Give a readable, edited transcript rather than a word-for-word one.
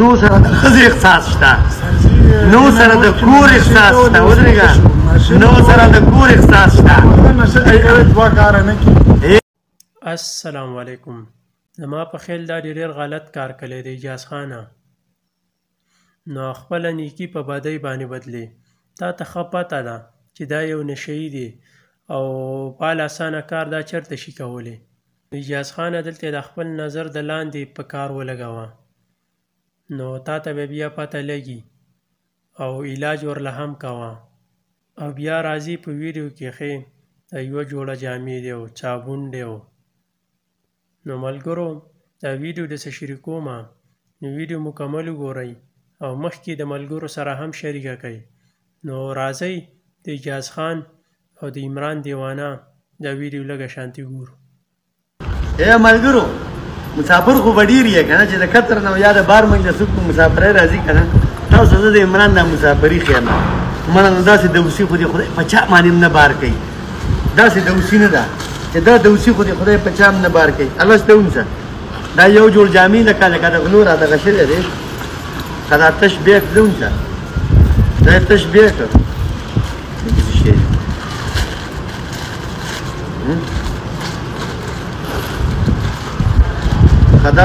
نو سره د خزې احساس شته، نو سره د کور احساس شته، ودرېږه، نو سره د کور احساس شته. السلام علیکم. زما په خیال دا ډېر غلط کار کړی دی اجاز خانه. نو خپله نیکي په بدۍ باندې بدلې. تا ته ښه پته ده چې دا یو نشهیي دی او فعال اسانه کار دا چېرته شي کولی. اجاز خانه دلته د خپل نظر د لاندې په کار ولګوه، نو تا ته به بیا پته لګي او علاج ورله هم کوه. او بیا راځي په ویډیو کې ښې د یوه جوړه جامې دی او چابون دی. نو ملګرو دا ویډیو داسې شریکومه، نو ویډیو مکمل وګورئ او مخکې د ملګرو سره هم شریکه کړئ. نو راځئ د اجاز خان او د عمران دیوانه دا ویډیو لږه شانتي ګورو. ای ملګرو، مسافر خو به ډېر یې که نه، چې د قطر نه یا د بار منځ نه څوک په مسافرۍ راځي که نه. تاسو زه د عمران دا مسافري ښیمه، عمران نو داسې دوسي خو دې خدای په چا باندې نه بار کوي، داسې دوسي نه ده چې دا دوسي خو دې خدای په چا نه بار کوي. الله شته ونسه دا یو جوړ جامې لکه د غلو را دغه شوی دی، که دا تش بیک دې ونسه، دا یې تش بیک خدا